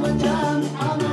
I'm a dumb,